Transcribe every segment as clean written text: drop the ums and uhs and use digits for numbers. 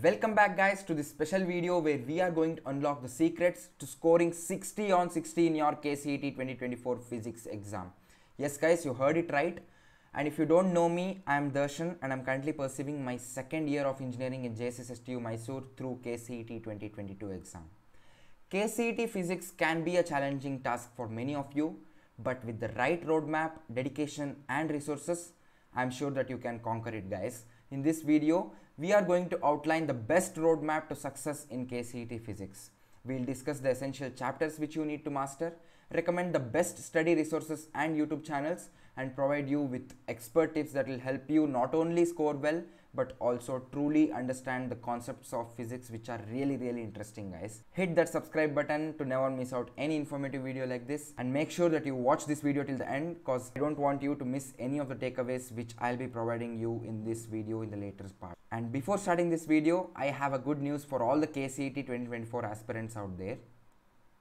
Welcome back guys to this special video where we are going to unlock the secrets to scoring 60 on 60 in your KCET 2024 physics exam. Yes guys, you heard it right. And if you don't know me, I am Darshan and I am currently pursuing my second year of engineering in JSSTU Mysore through KCET 2022 exam. KCET physics can be a challenging task for many of you, but with the right roadmap, dedication and resources, I am sure that you can conquer it guys. In this video, we are going to outline the best roadmap to success in KCET physics. We'll discuss the essential chapters which you need to master, recommend the best study resources and YouTube channels, and provide you with expert tips that will help you not only score well, but also truly understand the concepts of physics, which are really interesting guys. Hit that subscribe button to never miss out any informative video like this, and make sure that you watch this video till the end, because I don't want you to miss any of the takeaways which I'll be providing you in this video in the later part. And before starting this video, I have a good news for all the KCET 2024 aspirants out there.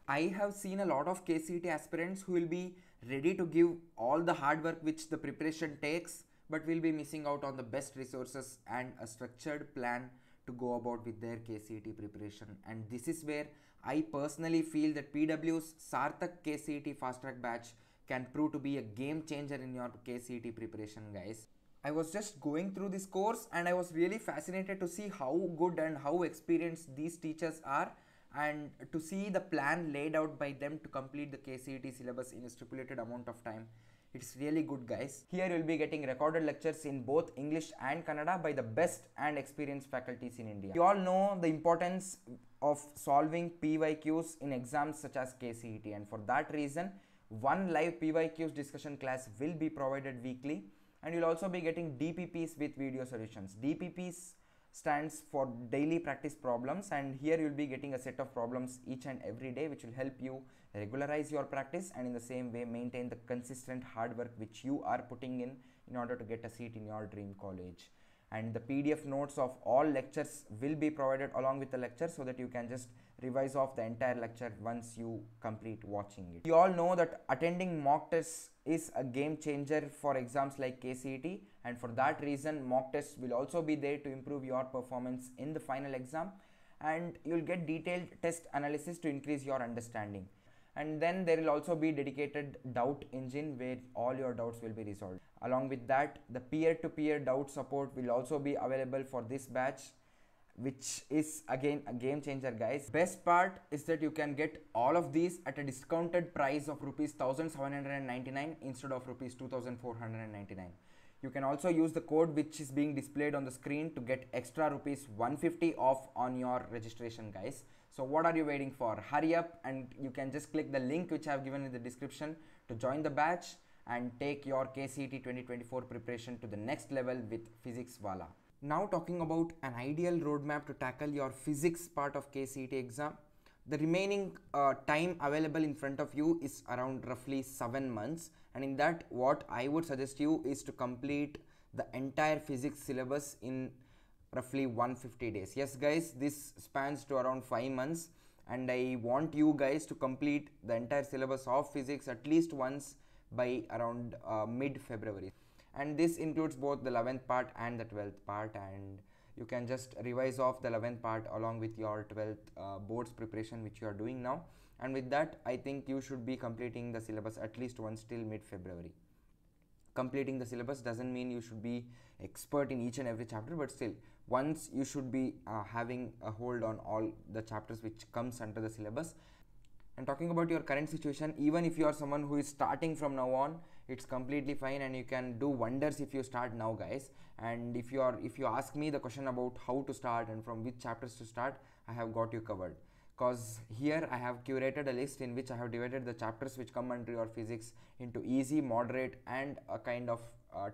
I have seen a lot of KCET aspirants who will be ready to give all the hard work which the preparation takes, but will be missing out on the best resources and a structured plan to go about with their KCET preparation. And this is where I personally feel that PW's Sarthak KCET Fast Track batch can prove to be a game changer in your KCET preparation guys. I was just going through this course and I was really fascinated to see how good and how experienced these teachers are, and to see the plan laid out by them to complete the KCET syllabus in a stipulated amount of time. It's really good guys. Here you'll be getting recorded lectures in both English and Kannada by the best and experienced faculties in India. You all know the importance of solving PYQs in exams such as KCET, and for that reason, one live PYQs discussion class will be provided weekly, and you'll also be getting DPPs with video solutions. DPPs stands for daily practice problems, and here you'll be getting a set of problems each and every day which will help you regularize your practice and in the same way maintain the consistent hard work which you are putting in order to get a seat in your dream college. And the PDF notes of all lectures will be provided along with the lecture, so that you can just revise off the entire lecture once you complete watching it. You all know that attending mock tests is a game changer for exams like KCET, and for that reason mock tests will also be there to improve your performance in the final exam, and you'll get detailed test analysis to increase your understanding. And then there will also be dedicated doubt engine where all your doubts will be resolved. Along with that, the peer-to-peer doubt support will also be available for this batch, which is again a game changer guys. Best part is that you can get all of these at a discounted price of ₹1,799 instead of ₹2,499. You can also use the code which is being displayed on the screen to get extra ₹150 off on your registration guys. So what are you waiting for? Hurry up, and you can just click the link which I have given in the description to join the batch and take your KCET 2024 preparation to the next level with Physics Wallah. Now talking about an ideal roadmap to tackle your physics part of KCET exam. The remaining time available in front of you is around roughly 7 months, and in that what I would suggest you is to complete the entire physics syllabus in roughly 150 days. Yes guys, this spans to around 5 months, and I want you guys to complete the entire syllabus of physics at least once by around mid-February. And this includes both the 11th part and the 12th part, and you can just revise off the 11th part along with your 12th boards preparation which you are doing now. And with that, I think you should be completing the syllabus at least once till mid-February. Completing the syllabus doesn't mean you should be expert in each and every chapter, but still once you should be having a hold on all the chapters which comes under the syllabus. And talking about your current situation, even if you are someone who is starting from now on, it's completely fine, and you can do wonders if you start now guys. And if you ask me the question about how to start and from which chapters to start, I have got you covered, because here I have curated a list in which I have divided the chapters which come under your physics into easy, moderate and a kind of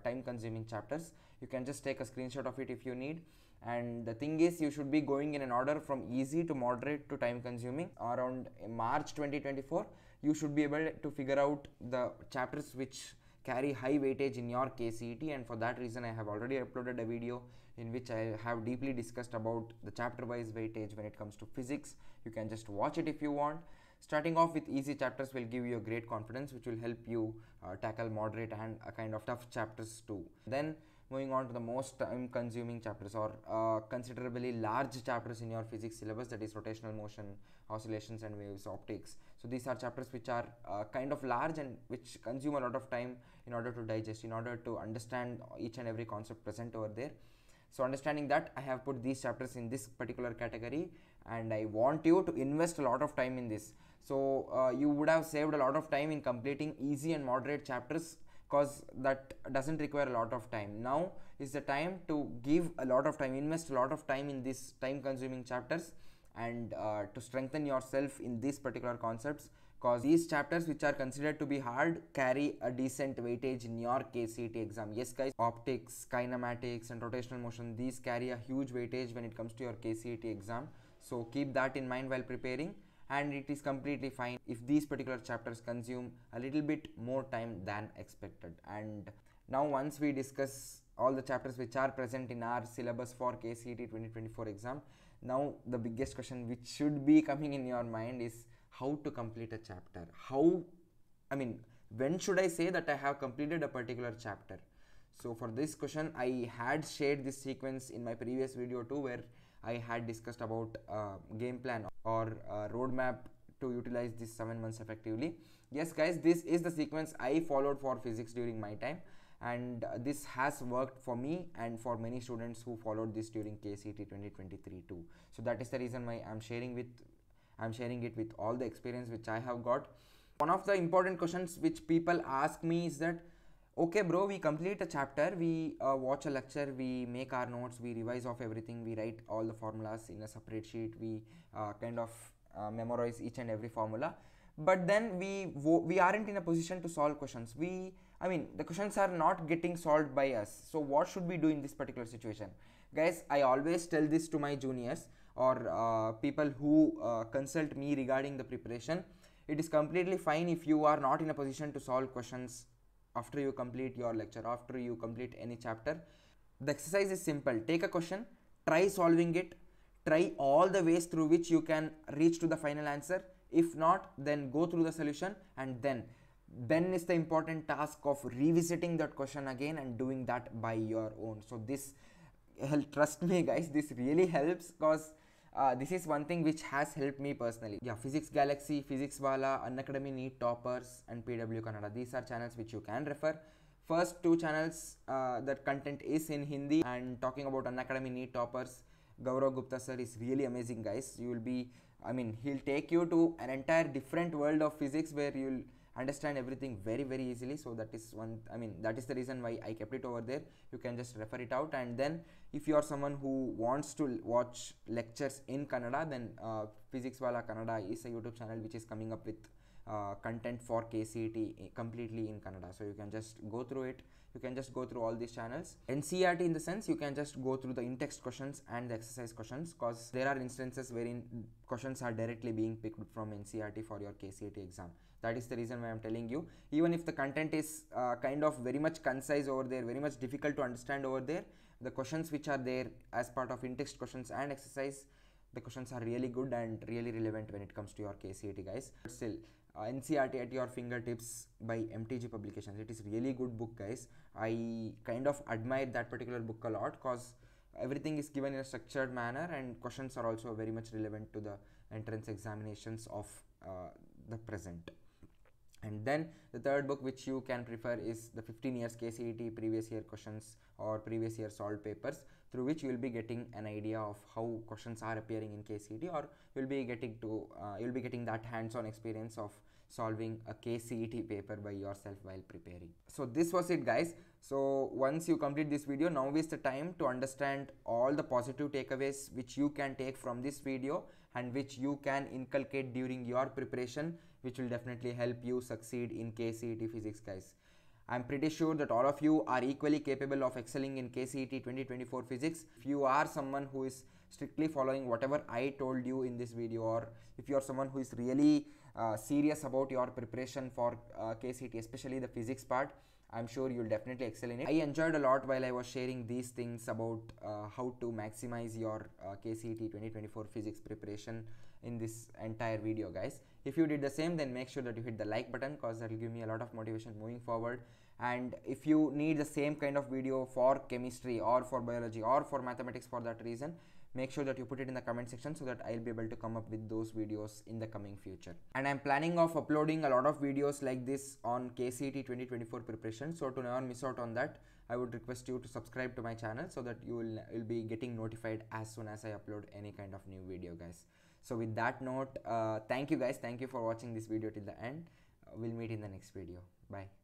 time consuming chapters. You can just take a screenshot of it if you need. And the thing is, you should be going in an order from easy to moderate to time consuming. Around March 2024, you should be able to figure out the chapters which carry high weightage in your KCET, and for that reason I have already uploaded a video in which I have deeply discussed about the chapter wise weightage when it comes to physics. You can just watch it if you want. Starting off with easy chapters will give you a great confidence which will help you tackle moderate and a kind of tough chapters too. Then moving on to the most time consuming chapters or considerably large chapters in your physics syllabus, that is rotational motion, oscillations and waves, optics. So these are chapters which are kind of large and which consume a lot of time in order to digest, in order to understand each and every concept present over there. So understanding that, I have put these chapters in this particular category and I want you to invest a lot of time in this. So you would have saved a lot of time in completing easy and moderate chapters, because that doesn't require a lot of time. Now is the time to give a lot of time, invest a lot of time in these time consuming chapters and to strengthen yourself in these particular concepts, because these chapters which are considered to be hard carry a decent weightage in your KCET exam. Yes guys, optics, kinematics and rotational motion, these carry a huge weightage when it comes to your KCET exam. So keep that in mind while preparing, and it is completely fine if these particular chapters consume a little bit more time than expected. And now once we discuss all the chapters which are present in our syllabus for KCET 2024 exam, now the biggest question which should be coming in your mind is how to complete a chapter. How, I mean, when should I say that I have completed a particular chapter? So for this question, I had shared this sequence in my previous video too, where I had discussed about game plan or roadmap to utilize these 7 months effectively. Yes guys, this is the sequence I followed for physics during my time, and this has worked for me and for many students who followed this during KCET 2023 too. So that is the reason why I'm sharing it with all the experience which I have got. One of the important questions which people ask me is that, okay bro, we complete a chapter, we watch a lecture, we make our notes, we revise off everything, we write all the formulas in a separate sheet, we kind of memorize each and every formula, but then we aren't in a position to solve questions. I mean the questions are not getting solved by us. So what should we do in this particular situation? Guys, I always tell this to my juniors or people who consult me regarding the preparation. It is completely fine if you are not in a position to solve questions after you complete your lecture, after you complete any chapter. The exercise is simple. Take a question, try solving it, try all the ways through which you can reach to the final answer. If not, then go through the solution, and then is the important task of revisiting that question again and doing that by your own. So this, trust me guys, this really helps, because this is one thing which has helped me personally. Yeah, Physics Galaxy, Physics Wallah, Unacademy, NEET Toppers and PW Kannada. These are channels which you can refer. First two channels, that content is in Hindi, and talking about Unacademy, NEET Toppers, Gaurav Gupta sir is really amazing guys. You will be, I mean, he'll take you to an entire different world of physics where you'll understand everything very very easily. So that is one, I mean, that is the reason why I kept it over there. You can just refer it out, and then if you are someone who wants to watch lectures in Kannada, then Physics Wallah Kannada is a YouTube channel which is coming up with content for KCET completely in Kannada. So you can just go through it. You can just go through all these channels. NCERT, in the sense, you can just go through the in-text questions and the exercise questions, because there are instances wherein questions are directly being picked from NCERT for your KCET exam. That is the reason why I'm telling you. Even if the content is kind of very much concise over there, very much difficult to understand over there, the questions which are there as part of in-text questions and exercise, the questions are really good and really relevant when it comes to your KCET guys. But still, NCERT at your fingertips by MTG Publications. It is really good book guys. I kind of admire that particular book a lot, because everything is given in a structured manner and questions are also very much relevant to the entrance examinations of the present. And then the third book which you can prefer is the 15 years KCET previous year questions or previous year solved papers, through which you will be getting an idea of how questions are appearing in KCET, or you'll be getting that hands-on experience of solving a KCET paper by yourself while preparing. So this was it guys. So once you complete this video, now is the time to understand all the positive takeaways which you can take from this video and which you can inculcate during your preparation, which will definitely help you succeed in KCET physics guys. I'm pretty sure that all of you are equally capable of excelling in KCET 2024 physics. If you are someone who is strictly following whatever I told you in this video, or if you are someone who is really serious about your preparation for KCET, especially the physics part, I'm sure you'll definitely excel in it. I enjoyed a lot while I was sharing these things about how to maximize your KCET 2024 physics preparation in this entire video guys. If you did the same, then make sure that you hit the like button, because that will give me a lot of motivation moving forward. And if you need the same kind of video for chemistry or for biology or for mathematics, for that reason, make sure that you put it in the comment section so that I'll be able to come up with those videos in the coming future. And I'm planning of uploading a lot of videos like this on KCET 2024 preparation. So to never miss out on that, I would request you to subscribe to my channel so that you will be getting notified as soon as I upload any kind of new video, guys. So with that note, thank you guys. Thank you for watching this video till the end. We'll meet in the next video. Bye.